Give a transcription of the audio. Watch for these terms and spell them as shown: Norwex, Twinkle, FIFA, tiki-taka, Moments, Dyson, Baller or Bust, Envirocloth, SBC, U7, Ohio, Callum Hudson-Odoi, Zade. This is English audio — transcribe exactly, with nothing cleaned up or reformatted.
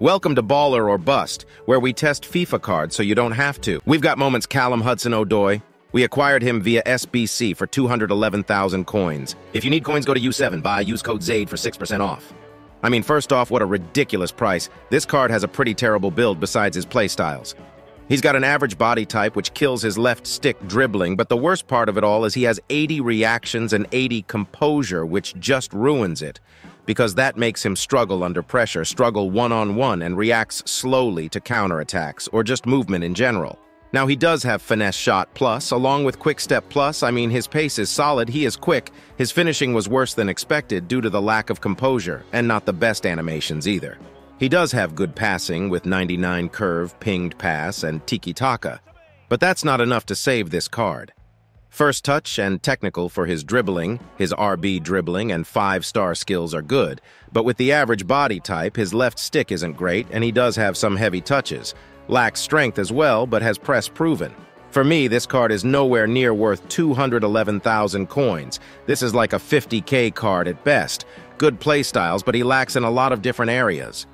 Welcome to Baller or Bust, where we test FIFA cards so you don't have to. We've got Moments Callum Hudson-Odoi. We acquired him via S B C for two hundred eleven thousand coins. If you need coins, go to U seven, buy, use code Zade for six percent off. I mean, first off, what a ridiculous price. This card has a pretty terrible build besides his playstyles. He's got an average body type, which kills his left stick dribbling, but the worst part of it all is he has eighty reactions and eighty composure, which just ruins it, because that makes him struggle under pressure, struggle one-on-one, and reacts slowly to counterattacks, or just movement in general. Now, he does have finesse shot plus, along with quick step plus. I mean, his pace is solid, he is quick, his finishing was worse than expected due to the lack of composure, and not the best animations either. He does have good passing with ninety-nine curve, pinged pass, and tiki-taka, but that's not enough to save this card. First touch and technical for his dribbling, his R B dribbling, and five-star skills are good, but with the average body type, his left stick isn't great, and he does have some heavy touches. Lacks strength as well, but has press proven. For me, this card is nowhere near worth two hundred eleven thousand coins. This is like a fifty K card at best. Good playstyles, but he lacks in a lot of different areas.